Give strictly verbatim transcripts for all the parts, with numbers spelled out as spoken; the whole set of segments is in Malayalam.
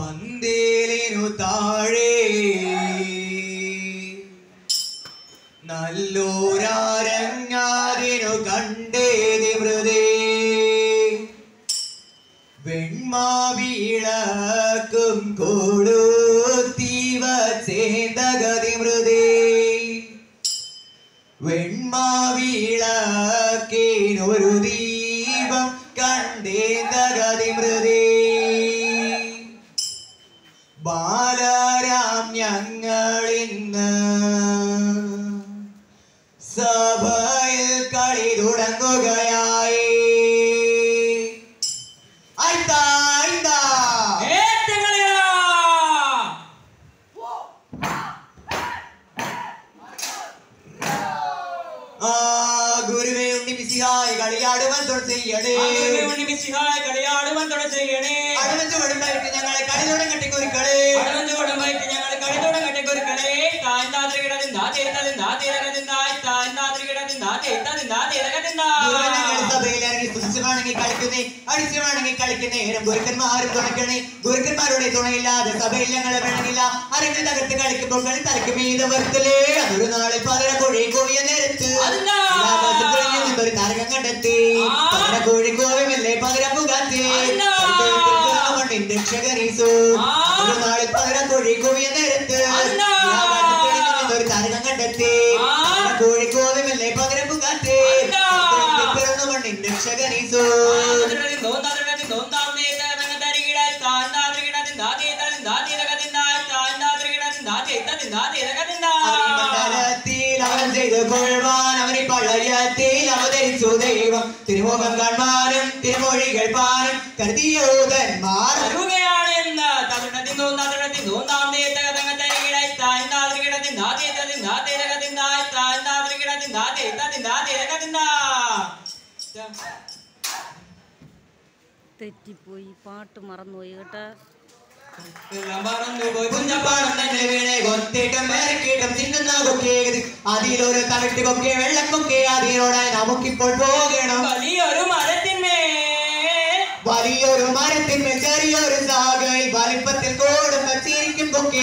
പന്തേലിനു താഴെ നല്ലൊരരങ്ങാടിനു കണ്ടേതി മൃദേ വെൺമാവിളക്കും കൊടുത്തീവ ചേന്തഗതി മൃദേ വെൺമാവിളക്കിനൊരു ദീപം കണ്ടേന്തഗതി മൃദേ ബാലരാം ഞങ്ങളിന്ന് സഭയിൽ കളി തുടങ്ങുകയായി. ഗുരുവേ ഉണ്ണിമിശിഹായ് കളിയാടുവാൻ തുടർ ചെയ്യണേ. ഞങ്ങളെ കളി തുടങ്ങട്ടെ കുരുക്കളെ. അടിച്ചുവാണെങ്കിൽ കളിക്കുന്നേ ഗുരുക്കന്മാരും തുണയ്ക്കണേ. ഗുരുക്കന്മാരുടെ തുണയില്ലാതെ സഭയിൽ ഞങ്ങളെ വേണമെന്നില്ല. അറിഞ്ഞ് തകർത്ത് കളിക്കുമ്പോൾ കളി തലയ്ക്ക് മീത വർത്തലേ. അതൊരു നാളിൽ പതിര കോഴി കോയ നേരത്ത് ഒരു താരകം കണ്ടെത്തി. പതിര കോഴി കോവമല്ലേ പതിര പുകാത്തി ഒരു നാളിൽ പതിര കോഴി കോയ നേരത്ത് ഒരു താരകം കണ്ടെത്തി. കോഴി കോവമല്ലേ പതിര പുകാത്തി ദൈവം തിരുമുഖം കാണാനും തിരുമൊഴികൾ പാനും കരുതിയോധന്മാർ തെറ്റിപ്പോയി പാട്ട് മറന്നുപോയി കേട്ടാ. അതിലൊരു തവിട്ട് കൊക്കെ വെള്ളക്കൊക്കെ അതിനോടായി നമുക്കിപ്പോൾ പോകണം. വലിയൊരു മരത്തിന്മേൽ വലിയൊരു മരത്തിന്മേൽ ചെറിയൊരു സാഗൈ വലിപ്പത്തിൽ കോടും ചിരിക്കും കൊക്കെ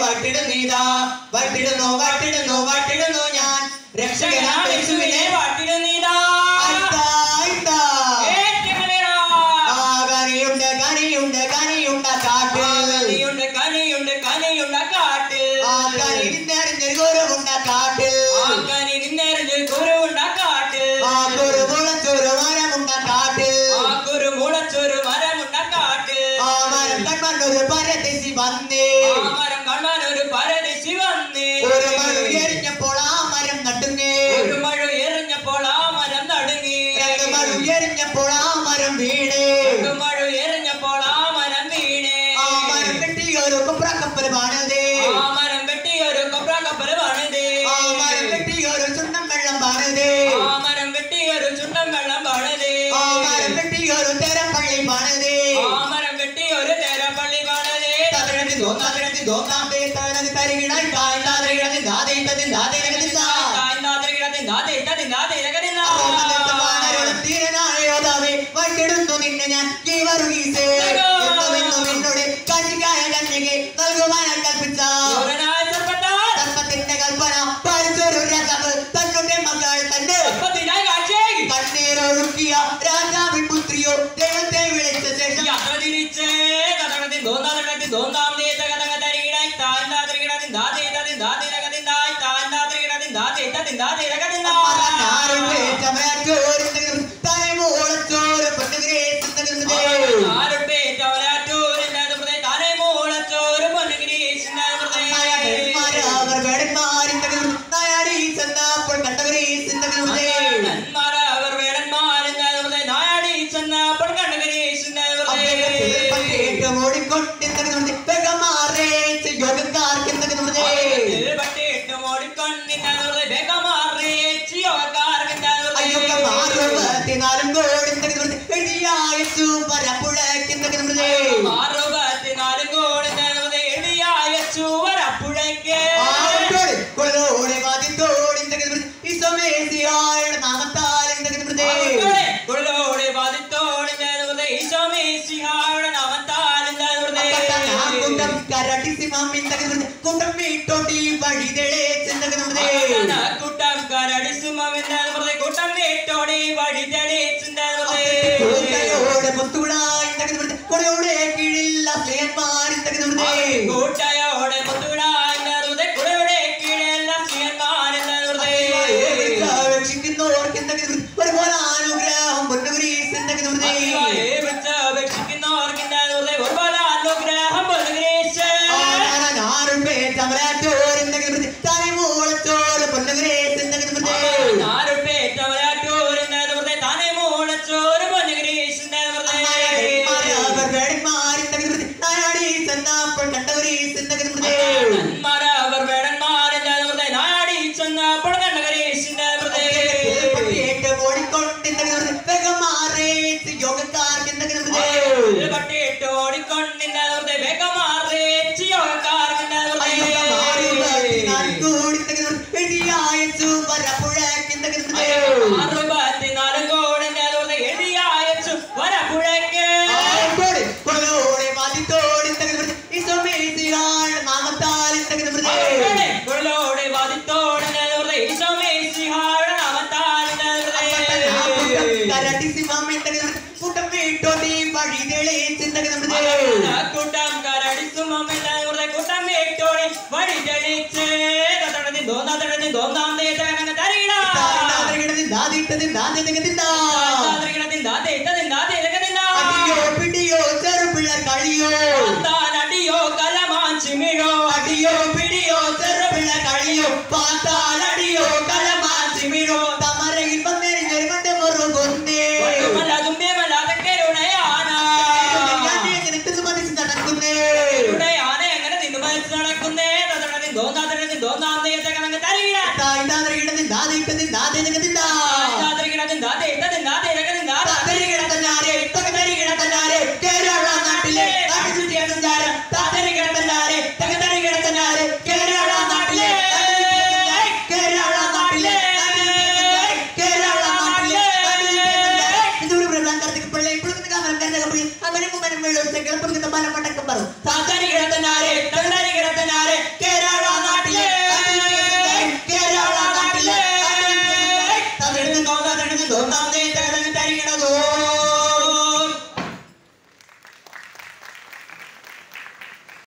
വാട്ടിടുന്നീതാ വാട്ടിടുന്നു വാട്ടിടുന്നു വാട്ടിടുന്നു ഞാൻ രക്ഷകനാമേസുവിനെ വാട്ടിടുന്നീതാ. കനിയുണ്ട് കനിയുണ്ട് കനിയുണ്ട് കാട്ടിൽ കനിയുണ്ട് കനിയുണ്ട് കനിയുണ്ട് കാട്ടിൽ ആ കനി നിന്നറിഞ്ഞൊരു ഗുരുവുണ്ട കാട്ടിൽ ആ കനി നിന്നറിഞ്ഞൊരു ഗുരുവുണ്ട കാട്ടിൽ ആ ഗുരു മുളച്ചൊരു മരമുണ്ട കാട്ടിൽ ആ ഗുരു മുളച്ചൊരു മരമുണ്ട കാട്ടിൽ ആ മരം കൺമാനൊരു പരദേശി വന്നേ ആ മരം കൺമാനൊരു പരദേശി വന്നേ ഒരു മഴ എറിഞ്ഞപ്പോൾ ആ മരം നടുങ്ങി ഒരു മഴ എറിഞ്ഞപ്പോൾ ആ മരം നടുങ്ങി രണ്ട് മഴ എറിഞ്ഞപ്പോൾ ആ മരം വീണേ വട്ടിടുന്നു നിന്നെ ഞാൻ ജീവറുകീസേ എന്നോട് കഞ്ഞിക്കായ കഞ്ഞിക്ക് നൽകുവാൻ കൽപ്പിച്ച സർപ്പത്തിന്റെ കൽപ്പന പാലിച്ചൊരു രാജാവ് തങ്ങളുടെ മകൾ തന്റെ കണ്ണീരൊഴുക്കിയ രാജാവിൻ പുത്രിയോ ദൈവത്തെ വിളിച്ച ശേഷം ും Tangan kita mana mana kembali. Tangan kita naik.